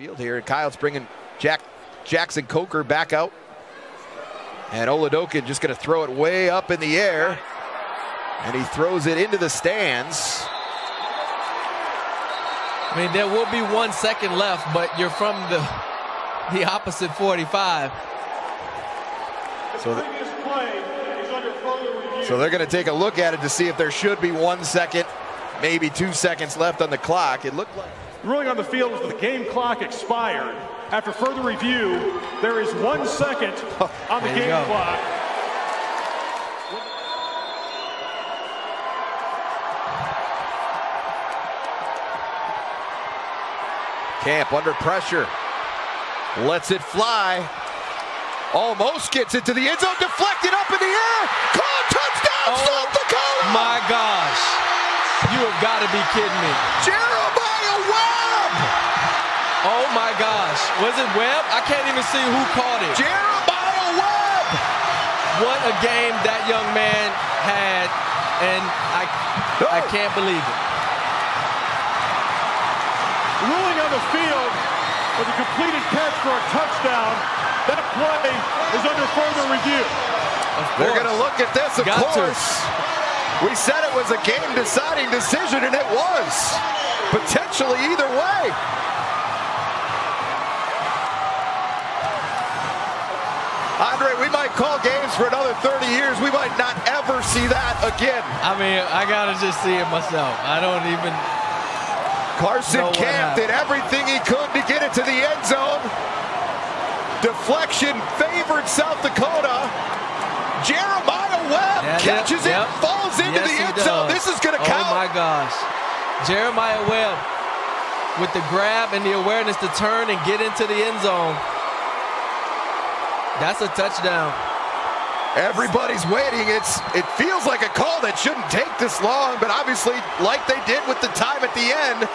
field here, and Coyotes bringing Jackson Coker back out. And Oladokun just going to throw it way up in the air. And he throws it into the stands. I mean, there will be 1 second left, but you're from the opposite 45. So they're going to take a look at it to see if there should be 1 second, maybe 2 seconds left on the clock. It looked like the ruling on the field was that the game clock expired. After further review, there is 1 second on the game clock. Camp under pressure, lets it fly, almost gets it to the end zone, deflected up in the air, called touchdown, South Dakota! My gosh, you have got to be kidding me. Jeremiah Webb! Oh my gosh, was it Webb? I can't even see who caught it. Jeremiah Webb! What a game that young man had, and I can't believe it. Ruling on the field with a completed catch for a touchdown. That play is under further review. They're going to look at this, of course. We said it was a game-deciding decision, and it was. Potentially either way. Andre, we might call games for another 30 years. We might not ever see that again. I mean, I got to just see it myself. I don't even... Carson Camp did everything he could to get it to the end zone. Deflection favored South Dakota. Jeremiah Webb catches it, falls into the end zone. This is going to count. Oh, my gosh. Jeremiah Webb with the grab and the awareness to turn and get into the end zone. That's a touchdown. Everybody's waiting. It feels like a call that shouldn't take this long, but obviously, like they did with the time at the end.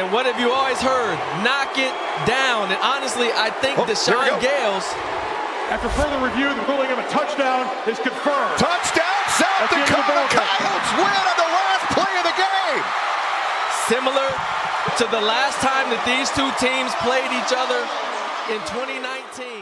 And what have you always heard? Knock it down. And honestly, I think Deshaun Gales. After further review, the ruling of a touchdown is confirmed. Touchdown, South Dakota Coyotes win on the last play of the game. Similar to the last time that these two teams played each other in 2019.